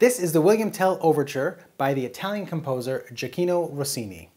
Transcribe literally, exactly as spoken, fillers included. This is the William Tell Overture by the Italian composer Gioachino Rossini.